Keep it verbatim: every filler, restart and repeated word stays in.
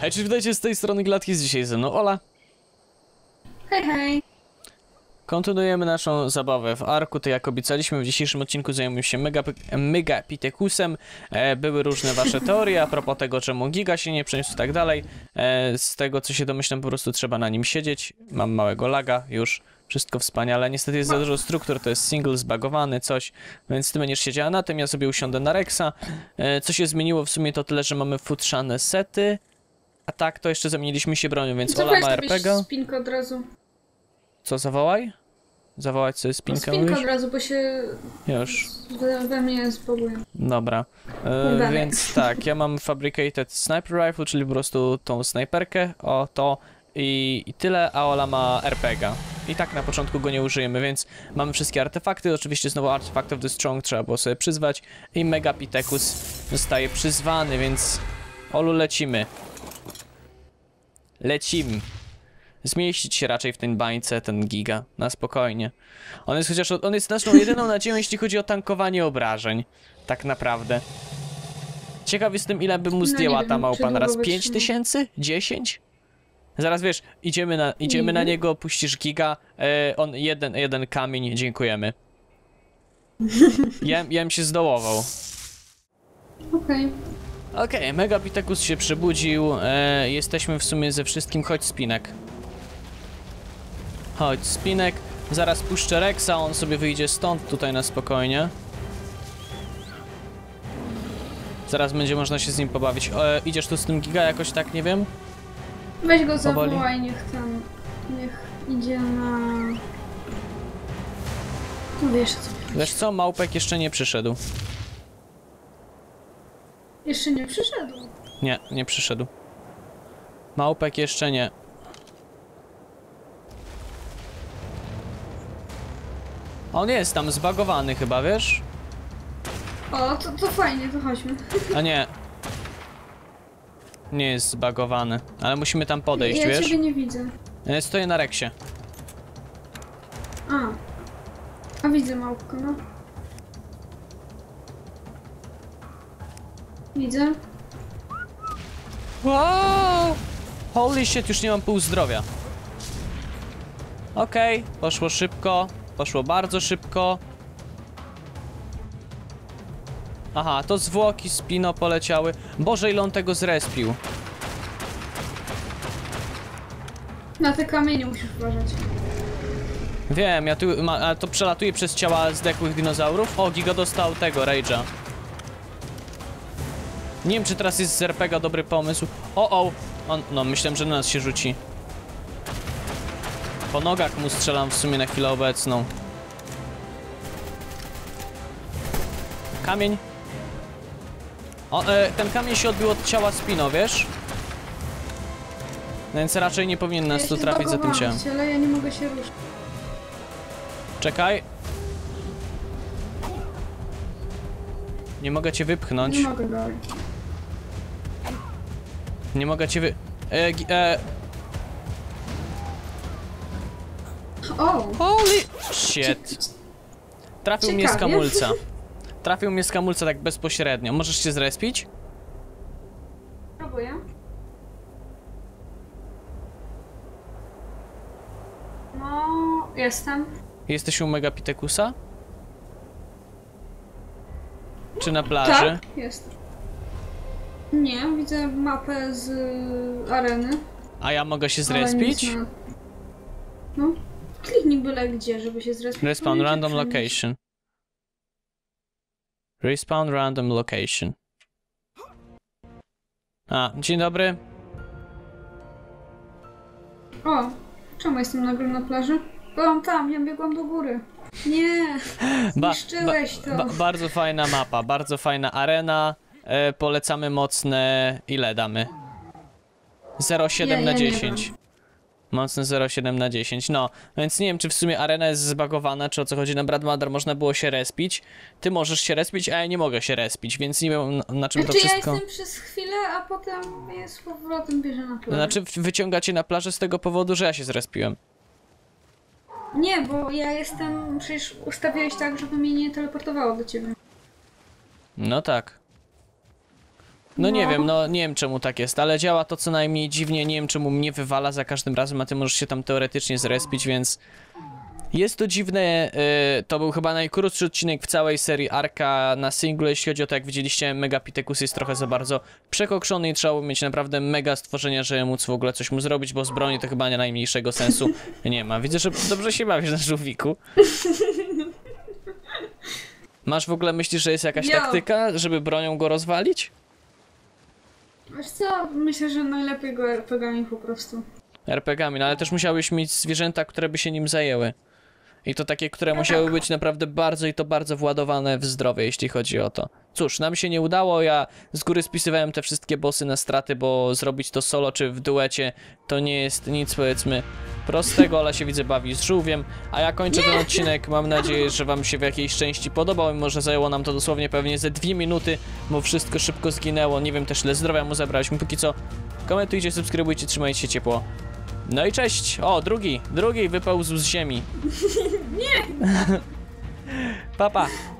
Hej, cześć, witajcie, z tej strony Gladki, z dzisiaj ze mną Ola. Hej, hej. Kontynuujemy naszą zabawę w Arku. To jak obiecaliśmy, w dzisiejszym odcinku zajmujemy się Megapithecusem. E, były różne wasze teorie a propos tego, czemu Giga się nie przeniósł i tak dalej. E, z tego, co się domyślam, po prostu trzeba na nim siedzieć. Mam małego laga już. Wszystko wspaniale. Niestety jest za dużo struktur, to jest single zbagowany, coś, więc ty będziesz siedziała na tym, ja sobie usiądę na Rexa. E, co się zmieniło w sumie to tyle, że mamy futrzane sety, a tak to jeszcze zamieniliśmy się bronią, więc co Ola ma R P G. Spinkę od razu. Co, zawołaj? Zawołać sobie spinkę? Spinkę od razu, bo się już we, we mnie zboguje. Dobra, e, więc tak, ja mam Fabricated Sniper Rifle, czyli po prostu tą snajperkę, o to i, i tyle, a Ola ma R P G. I tak na początku go nie użyjemy, więc mamy wszystkie artefakty. Oczywiście znowu Artifact of the Strong trzeba było sobie przyzwać. I Megapithecus zostaje przyzwany, więc Olu, lecimy. Lecimy. Zmieścić się raczej w tej bańce, ten Giga, na spokojnie. On jest chociaż, on jest naszą jedyną nadzieją, jeśli chodzi o tankowanie obrażeń. Tak naprawdę. Ciekaw jestem, ile by mu zdjęła ta małpa naraz. pięć tysięcy? dziesięć? Zaraz wiesz, idziemy na, idziemy na niego, puścisz Giga, e, on jeden, jeden kamień, dziękujemy. Ja, ja bym się zdołował. Okej. Okay. Okej, okay, Megapithecus się przebudził, e, jesteśmy w sumie ze wszystkim, chodź Spinek. Chodź Spinek, zaraz puszczę Rexa, on sobie wyjdzie stąd tutaj na spokojnie. Zaraz będzie można się z nim pobawić. E, idziesz tu z tym Giga jakoś tak, nie wiem? Weź go zawołaj, niech tam, niech idzie na... No wiesz co. Wiesz co, małpek jeszcze nie przyszedł. Jeszcze nie przyszedł? Nie, nie przyszedł. Małpek jeszcze nie. On jest tam zbagowany chyba, wiesz? O, to, to fajnie, to chodźmy. A nie. Nie jest zbagowany, ale musimy tam podejść, ja wiesz? Ja ciebie nie widzę. Stoję na Reksie. A. A widzę małpkę, no. Widzę. Wow! Holy shit, już nie mam pół zdrowia. Okej, okay, poszło szybko. Poszło bardzo szybko. Aha, to zwłoki z Pino poleciały. Boże, ile on tego zrespił. Na te kamienie musisz uważać. Wiem, ja tu, ma, to przelatuje przez ciała zdechłych dinozaurów. O, Giga dostał tego, Rage'a. Nie wiem, czy teraz jest z R P G dobry pomysł. O, o, on, no myślałem, że na nas się rzuci. Po nogach mu strzelam w sumie na chwilę obecną. Kamień. O, e, ten kamień się odbił od ciała Spino, wiesz? Więc raczej nie powinien nas ja tu trafić za tym ciałem. Ale ja nie mogę się ruszyć. Czekaj. Nie mogę cię wypchnąć. Nie mogę, dalej. Nie mogę cię wy... E, e... Oh. Holy shit. Trafił Ciekawie. mnie z kamulca. Trafił mnie z kamulca tak bezpośrednio. Możesz się zrespić? Próbuję. No, jestem. Jesteś u Megapithecusa? Czy na plaży? Tak, jestem. Nie, widzę mapę z y, areny. A ja mogę się zrespić? Na... No, kliknij byle gdzie, żeby się zrespić. Respawn random location. Respawn random location. A, dzień dobry. O, czemu jestem nagle na plaży? Byłam tam, ja biegłam do góry. Nie, zniszczyłeś ba, ba, ba, to. Ba, bardzo fajna mapa, bardzo fajna arena. E, polecamy mocne... Ile damy? zero przecinek siedem ja, ja na dziesięć. Mocne zero przecinek siedem na dziesięć, no. Więc nie wiem, czy w sumie arena jest zbagowana, czy o co chodzi. Na Bradmadar można było się respić. Ty możesz się respić, a ja nie mogę się respić, więc nie wiem, na, na czym znaczy, to wszystko... ja jestem przez chwilę, a potem mnie z powrotem bierze na plażę. Znaczy wyciągacie na plażę z tego powodu, że ja się zrespiłem. Nie, bo ja jestem... Przecież ustawiłeś tak, żeby mnie nie teleportowało do ciebie. No tak. No nie wiem, no nie wiem czemu tak jest, ale działa to co najmniej dziwnie, nie wiem czemu mnie wywala za każdym razem, a ty możesz się tam teoretycznie zrespić, więc... Jest to dziwne, yy, to był chyba najkrótszy odcinek w całej serii Arka na singlu, jeśli chodzi o to, jak widzieliście, Megapithecus jest trochę za bardzo przekokszony i trzeba mieć naprawdę mega stworzenia, żeby móc w ogóle coś mu zrobić, bo z broni to chyba nie najmniejszego sensu nie ma. Widzę, że dobrze się bawisz na żółwiku. Masz w ogóle, myślisz, że jest jakaś Yo. taktyka, żeby bronią go rozwalić? Wiesz co, myślę, że najlepiej go er pe gami po prostu. er pe gami, no ale też musiałeś mieć zwierzęta, które by się nim zajęły. I to takie, które musiały być naprawdę bardzo i to bardzo władowane w zdrowie, jeśli chodzi o to. Cóż, nam się nie udało, ja z góry spisywałem te wszystkie bossy na straty, bo zrobić to solo czy w duecie to nie jest nic, powiedzmy, prostego, ale się widzę bawi z żółwiem. A ja kończę ten odcinek, mam nadzieję, że wam się w jakiejś części podobał i może zajęło nam to dosłownie pewnie ze dwie minuty, bo wszystko szybko zginęło, nie wiem też ile zdrowia mu zabraliśmy, póki co komentujcie, subskrybujcie, trzymajcie się ciepło. No i cześć! O, drugi! Drugi wypełzł z ziemi. Nie! Papa!